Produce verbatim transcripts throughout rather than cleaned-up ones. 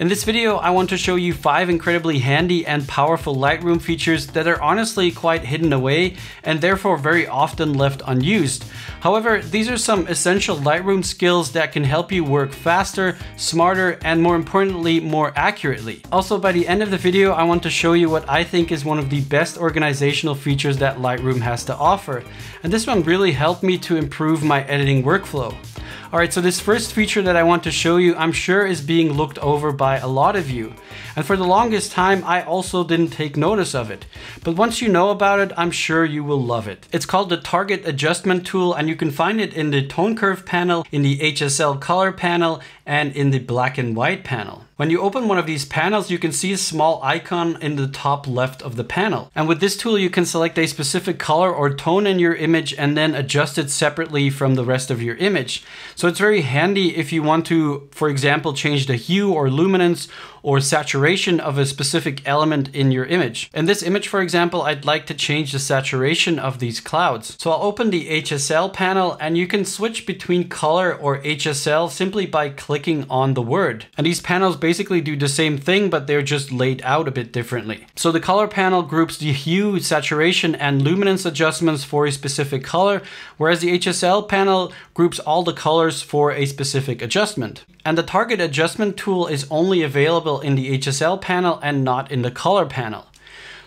In this video, I want to show you five incredibly handy and powerful Lightroom features that are honestly quite hidden away and therefore very often left unused. However, these are some essential Lightroom skills that can help you work faster, smarter, and more importantly, more accurately. Also, by the end of the video, I want to show you what I think is one of the best organizational features that Lightroom has to offer. And this one really helped me to improve my editing workflow. All right, so this first feature that I want to show you, I'm sure is being looked over by a lot of you. And for the longest time, I also didn't take notice of it. But once you know about it, I'm sure you will love it. It's called the Target Adjustment Tool, and you can find it in the Tone Curve panel, in the H S L color panel, and in the black and white panel. When you open one of these panels, you can see a small icon in the top left of the panel. And with this tool, you can select a specific color or tone in your image and then adjust it separately from the rest of your image. So it's very handy if you want to, for example, change the hue or luminance or saturation of a specific element in your image. In this image, for example, I'd like to change the saturation of these clouds. So I'll open the H S L panel, and you can switch between color or H S L simply by clicking on the word. And these panels basically do the same thing, but they're just laid out a bit differently. So the color panel groups the hue, saturation, and luminance adjustments for a specific color, whereas the H S L panel groups all the colors for a specific adjustment. And the Target Adjustment Tool is only available in the H S L panel and not in the color panel.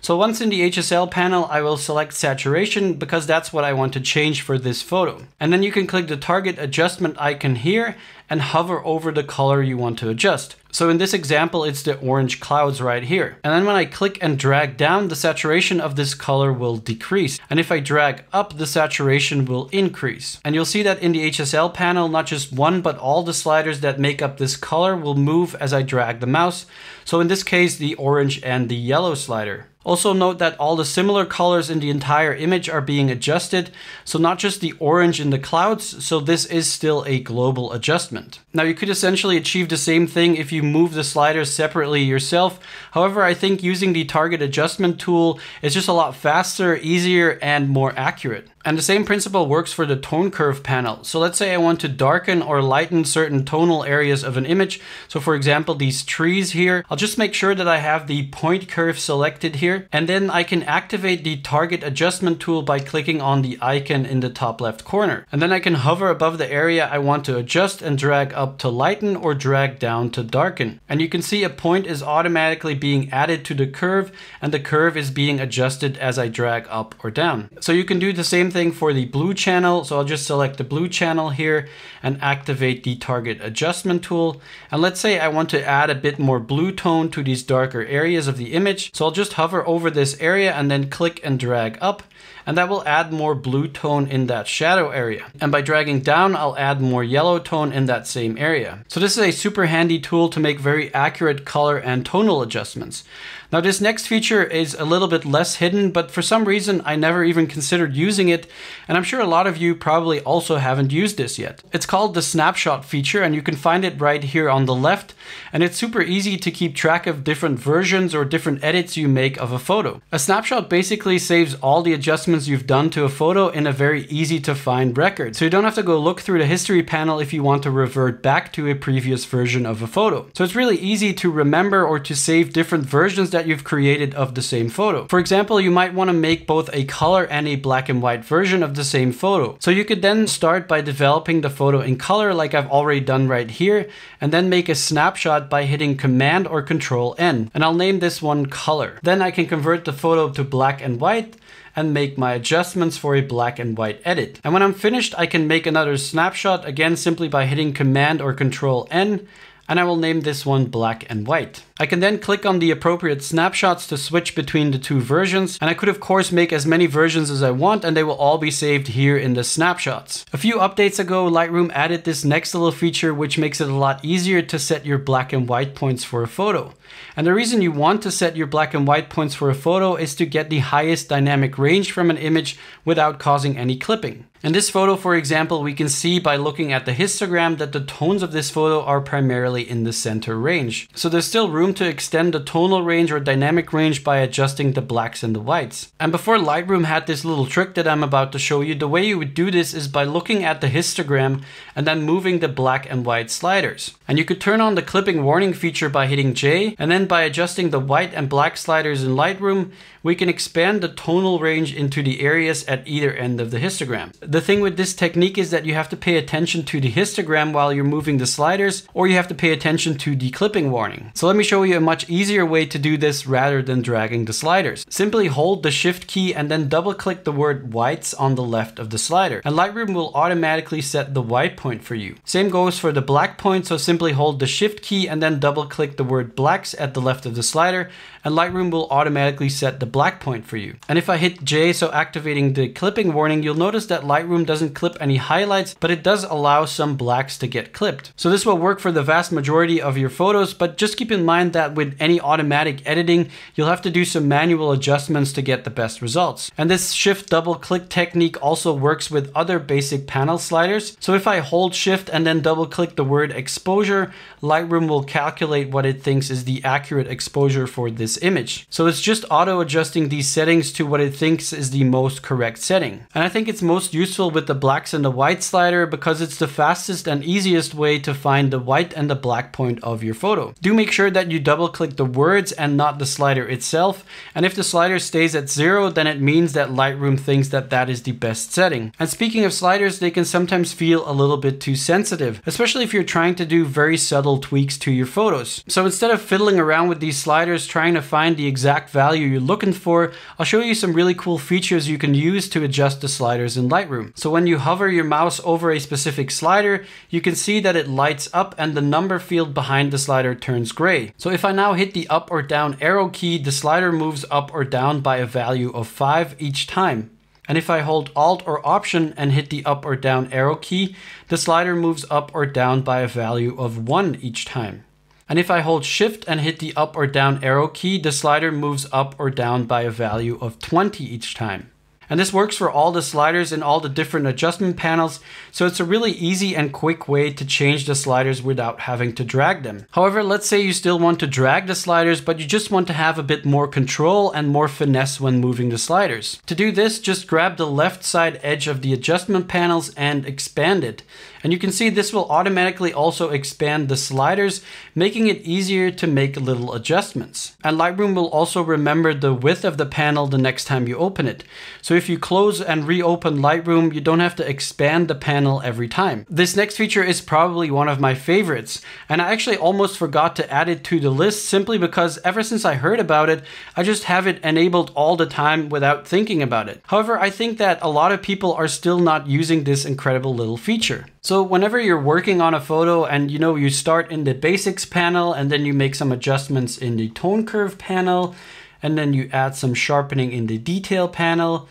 So once in the H S L panel, I will select saturation because that's what I want to change for this photo. And then you can click the target adjustment icon here and hover over the color you want to adjust. So in this example, it's the orange clouds right here. And then when I click and drag down, the saturation of this color will decrease. And if I drag up, the saturation will increase. And you'll see that in the H S L panel, not just one, but all the sliders that make up this color will move as I drag the mouse. So in this case, the orange and the yellow slider. Also note that all the similar colors in the entire image are being adjusted. So not just the orange in the clouds. So this is still a global adjustment. Now you could essentially achieve the same thing if you move the sliders separately yourself. However, I think using the target adjustment tool is just a lot faster, easier, and more accurate. And the same principle works for the tone curve panel. So let's say I want to darken or lighten certain tonal areas of an image. So for example, these trees here, I'll just make sure that I have the point curve selected here, and then I can activate the target adjustment tool by clicking on the icon in the top left corner. And then I can hover above the area I want to adjust and drag up to lighten or drag down to darken. And you can see a point is automatically being added to the curve, and the curve is being adjusted as I drag up or down. So you can do the same thing thing for the blue channel. So I'll just select the blue channel here and activate the target adjustment tool. And let's say I want to add a bit more blue tone to these darker areas of the image. So I'll just hover over this area and then click and drag up, and that will add more blue tone in that shadow area. And by dragging down, I'll add more yellow tone in that same area. So this is a super handy tool to make very accurate color and tonal adjustments. Now this next feature is a little bit less hidden, but for some reason I never even considered using it. And I'm sure a lot of you probably also haven't used this yet. It's called the snapshot feature, and you can find it right here on the left. And it's super easy to keep track of different versions or different edits you make of a photo. A snapshot basically saves all the adjustments you've done to a photo in a very easy to find record. So you don't have to go look through the history panel if you want to revert back to a previous version of a photo. So it's really easy to remember or to save different versions that you've created of the same photo. For example, you might want to make both a color and a black and white version version of the same photo. So you could then start by developing the photo in color like I've already done right here, and then make a snapshot by hitting Command or Control N. And I'll name this one color. Then I can convert the photo to black and white and make my adjustments for a black and white edit. And when I'm finished, I can make another snapshot again, simply by hitting Command or Control N. And I will name this one black and white. I can then click on the appropriate snapshots to switch between the two versions. And I could of course make as many versions as I want, and they will all be saved here in the snapshots. A few updates ago, Lightroom added this next little feature, which makes it a lot easier to set your black and white points for a photo. And the reason you want to set your black and white points for a photo is to get the highest dynamic range from an image without causing any clipping. In this photo, for example, we can see by looking at the histogram that the tones of this photo are primarily in the center range. So there's still room them to extend the tonal range or dynamic range by adjusting the blacks and the whites. And before Lightroom had this little trick that I'm about to show you, the way you would do this is by looking at the histogram and then moving the black and white sliders. And you could turn on the clipping warning feature by hitting J, and then by adjusting the white and black sliders in Lightroom, we can expand the tonal range into the areas at either end of the histogram. The thing with this technique is that you have to pay attention to the histogram while you're moving the sliders, or you have to pay attention to the clipping warning. So let me show you a much easier way to do this rather than dragging the sliders. Simply hold the Shift key and then double click the word whites on the left of the slider, and Lightroom will automatically set the white point for you. Same goes for the black point, so simply hold the Shift key and then double click the word blacks at the left of the slider, and Lightroom will automatically set the black point for you. And if I hit J, so activating the clipping warning, you'll notice that Lightroom doesn't clip any highlights, but it does allow some blacks to get clipped. So this will work for the vast majority of your photos, but just keep in mind that with any automatic editing, you'll have to do some manual adjustments to get the best results. And this shift double click technique also works with other basic panel sliders. So if I hold shift and then double click the word exposure, Lightroom will calculate what it thinks is the accurate exposure for this image. So it's just auto adjusting these settings to what it thinks is the most correct setting. And I think it's most useful with the blacks and the white slider because it's the fastest and easiest way to find the white and the black point of your photo. Do make sure that you double click the words and not the slider itself. And if the slider stays at zero, then it means that Lightroom thinks that that is the best setting. And speaking of sliders, they can sometimes feel a little bit too sensitive, especially if you're trying to do very subtle tweaks to your photos. So instead of fiddling around with these sliders, trying to find the exact value you're looking for, I'll show you some really cool features you can use to adjust the sliders in Lightroom. So when you hover your mouse over a specific slider, you can see that it lights up and the number field behind the slider turns gray. So if I now hit the up or down arrow key, the slider moves up or down by a value of five each time. And if I hold Alt or Option and hit the up or down arrow key, the slider moves up or down by a value of one each time. And if I hold Shift and hit the up or down arrow key, the slider moves up or down by a value of twenty each time. And this works for all the sliders in all the different adjustment panels, so it's a really easy and quick way to change the sliders without having to drag them. However, let's say you still want to drag the sliders, but you just want to have a bit more control and more finesse when moving the sliders. To do this, just grab the left side edge of the adjustment panels and expand it. And you can see this will automatically also expand the sliders, making it easier to make little adjustments. And Lightroom will also remember the width of the panel the next time you open it. So if you close and reopen Lightroom, you don't have to expand the panel every time. This next feature is probably one of my favorites, and I actually almost forgot to add it to the list simply because ever since I heard about it, I just have it enabled all the time without thinking about it. However, I think that a lot of people are still not using this incredible little feature. So whenever you're working on a photo and you know you start in the basics panel and then you make some adjustments in the tone curve panel and then you add some sharpening in the detail panel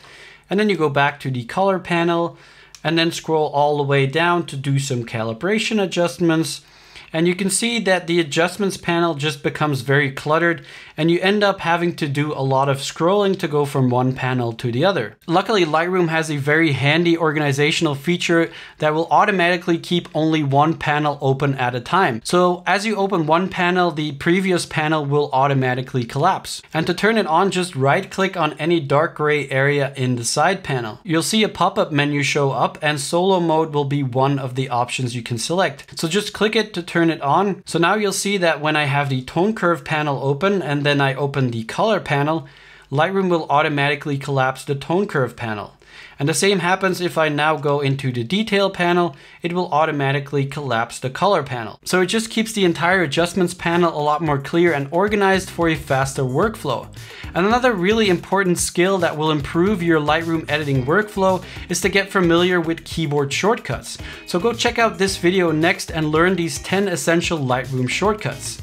and then you go back to the color panel and then scroll all the way down to do some calibration adjustments. And you can see that the adjustments panel just becomes very cluttered and you end up having to do a lot of scrolling to go from one panel to the other. Luckily, Lightroom has a very handy organizational feature that will automatically keep only one panel open at a time. So as you open one panel, the previous panel will automatically collapse. And to turn it on, just right click on any dark gray area in the side panel. You'll see a pop-up menu show up and solo mode will be one of the options you can select. So just click it to turn it on. So now you'll see that when I have the tone curve panel open and then I open the color panel, Lightroom will automatically collapse the tone curve panel. And the same happens if I now go into the detail panel, it will automatically collapse the color panel. So it just keeps the entire adjustments panel a lot more clear and organized for a faster workflow. And another really important skill that will improve your Lightroom editing workflow is to get familiar with keyboard shortcuts. So go check out this video next and learn these ten essential Lightroom shortcuts.